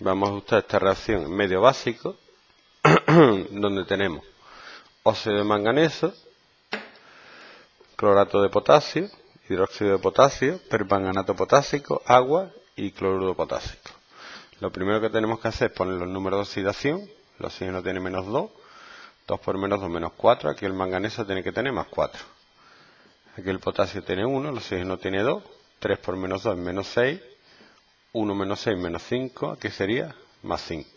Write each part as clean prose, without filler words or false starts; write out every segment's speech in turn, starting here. Vamos a ajustar esta reacción en medio básico, donde tenemos óxido de manganeso, clorato de potasio, hidróxido de potasio, permanganato potásico, agua y cloruro potásico. Lo primero que tenemos que hacer es poner los números de oxidación. El oxígeno tiene menos 2, 2 por menos 2 menos 4, aquí el manganeso tiene que tener más 4. Aquí el potasio tiene 1, el oxígeno tiene 2, 3 por menos 2 es menos 6, 1 menos 6 menos 5, aquí sería más 5.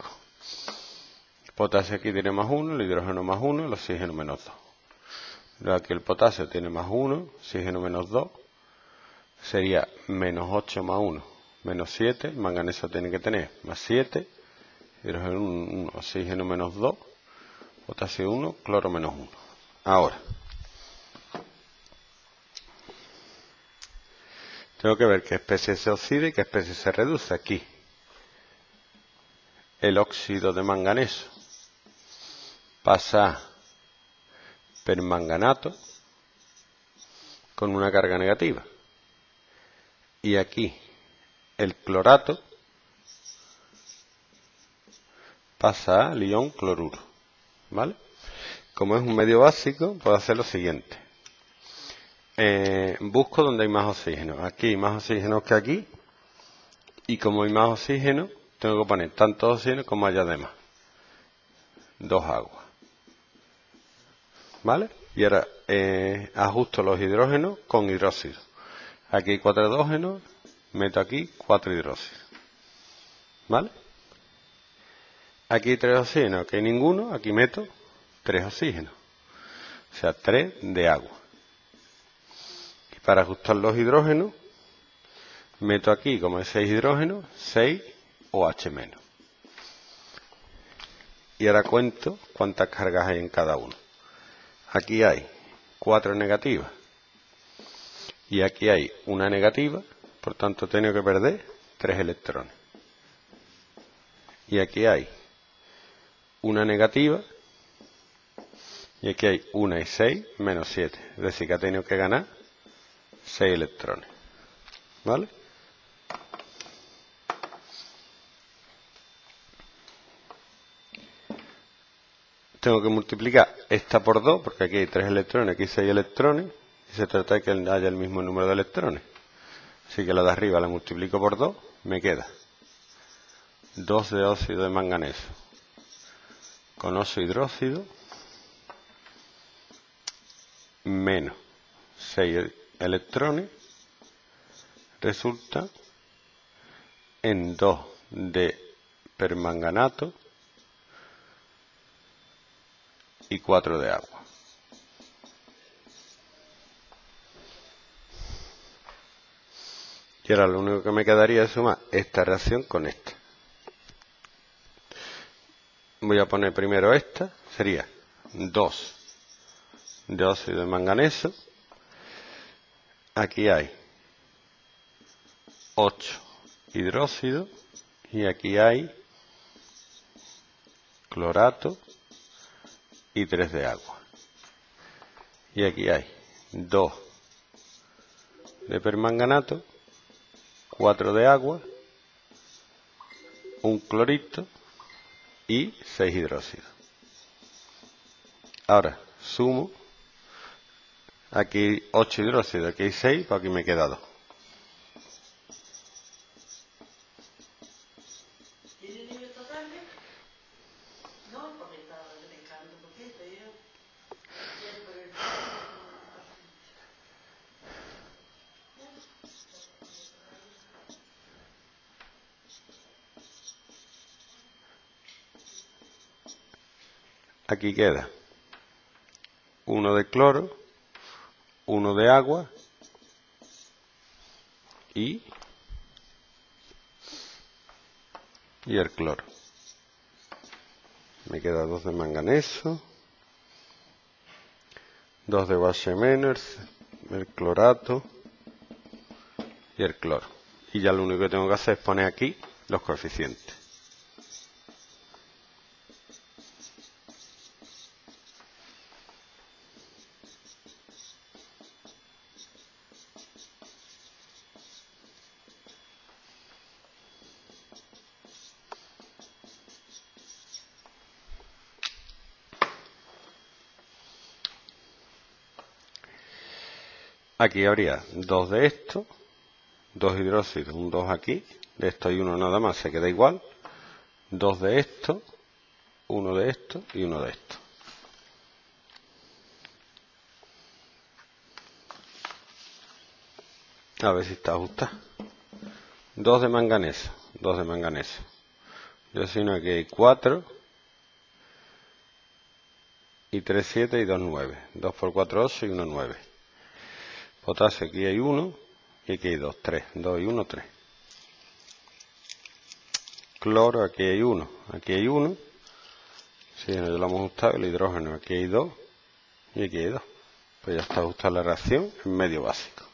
El potasio aquí tiene más 1, el hidrógeno más 1, el oxígeno menos 2. Luego aquí el potasio tiene más 1, oxígeno menos 2, sería menos 8 más 1, menos 7, el manganeso tiene que tener más 7, hidrógeno 1, oxígeno menos 2, potasio 1, cloro menos 1. Ahora, tengo que ver qué especie se oxida y qué especie se reduce. Aquí, el óxido de manganeso pasa a permanganato con una carga negativa. Y aquí, el clorato pasa al ion cloruro, ¿vale? Como es un medio básico, puedo hacer lo siguiente. Busco donde hay más oxígeno. Aquí hay más oxígeno que aquí. Y como hay más oxígeno, tengo que poner tanto oxígeno como haya de más. 2 aguas. ¿Vale? Y ahora ajusto los hidrógenos con hidróxido. Aquí hay 4 hidrógenos. Meto aquí 4 hidróxidos. ¿Vale? Aquí hay 3 oxígenos, aquí hay ninguno, aquí meto 3 oxígenos. O sea, 3 de agua. Y para ajustar los hidrógenos, meto aquí, como hay 6 hidrógenos, 6 OH-. Y ahora cuento cuántas cargas hay en cada uno. Aquí hay 4 negativas. Y aquí hay una negativa, por tanto tengo que perder 3 electrones. Y aquí hay una negativa, y aquí hay 1 y 6 menos 7, es decir que ha tenido que ganar 6 electrones, ¿vale? Tengo que multiplicar esta por 2, porque aquí hay 3 electrones, aquí hay 6 electrones, y se trata de que haya el mismo número de electrones, así que la de arriba la multiplico por 2, me queda 2 de óxido de manganeso con 8 hidróxido menos 6 electrones, resulta en 2 de permanganato y 4 de agua. Y ahora lo único que me quedaría es sumar esta reacción con esta. Voy a poner primero esta, sería 2 de óxido de manganeso. Aquí hay 8 hidróxidos y aquí hay clorato y 3 de agua. Y aquí hay 2 de permanganato, 4 de agua, un clorito y 6 hidróxidos. Ahora sumo, aquí 8 hidróxidos, aquí hay 6, pues aquí me queda 2. Aquí queda 1 de cloro, 1 de agua y el cloro. Me queda 2 de manganeso, 2 de OH-, el clorato y el cloro. Y ya lo único que tengo que hacer es poner aquí los coeficientes. Aquí habría 2 de esto, 2 hidróxidos, un 2 aquí, de esto hay uno nada más, se queda igual, 2 de esto, 1 de esto y 1 de esto. A ver si está ajustada. 2 de manganeso, 2 de manganeso. Yo asigno aquí hay 4 y 3, 7 y 2, 9. 2 por 4, 8 y 1, 9. Potasio aquí hay 1 y aquí hay 2, 3. 2 y 1, 3. Cloro aquí hay 1, aquí hay 1. Sí, no, ya lo hemos ajustado. El hidrógeno aquí hay 2 y aquí hay 2. Pues ya está ajustada la reacción en medio básico.